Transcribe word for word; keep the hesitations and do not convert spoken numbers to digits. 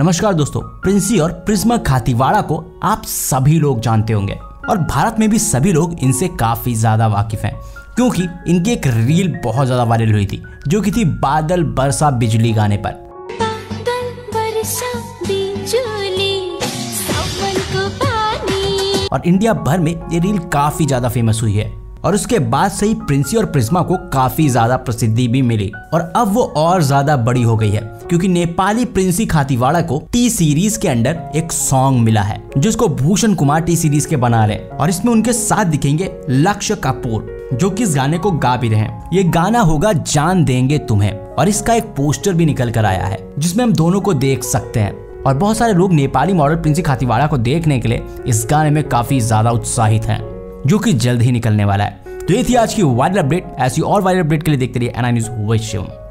नमस्कार दोस्तों, प्रिंसी और प्रिज्मा खातिवाड़ा को आप सभी लोग जानते होंगे और भारत में भी सभी लोग इनसे काफ़ी ज़्यादा वाकिफ़ हैं क्योंकि इनकी एक रील बहुत ज़्यादा वायरल हुई थी जो कि थी बादल बरसा बिजली गाने पर। बादल बरसा बिजली, सावन को पानी। और इंडिया भर में ये रील काफ़ी ज़्यादा फेमस हुई है और उसके बाद से ही प्रिंसी और प्रिज्मा को काफी ज्यादा प्रसिद्धि भी मिली और अब वो और ज्यादा बड़ी हो गई है क्योंकि नेपाली प्रिंसी खातिवाड़ा को टी सीरीज़ के अंडर एक सॉन्ग मिला है जिसको भूषण कुमार टी सीरीज़ के बना रहे हैं और इसमें उनके साथ दिखेंगे लक्ष्य कपूर जो कि इस गाने को गा भी रहे हैं। ये गाना होगा जान देंगे तुम्हें और इसका एक पोस्टर भी निकल कर आया है जिसमें हम दोनों को देख सकते हैं और बहुत सारे लोग नेपाली मॉडल प्रिंसी खातिवाड़ा को देखने के लिए इस गाने में काफी ज्यादा उत्साहित हैं जो कि जल्द ही निकलने वाला है। तो ये थी आज की वायरल अपडेट। ऐसी और वायरल अपडेट के लिए देखते रहिए एनआई न्यूज वैश्विक।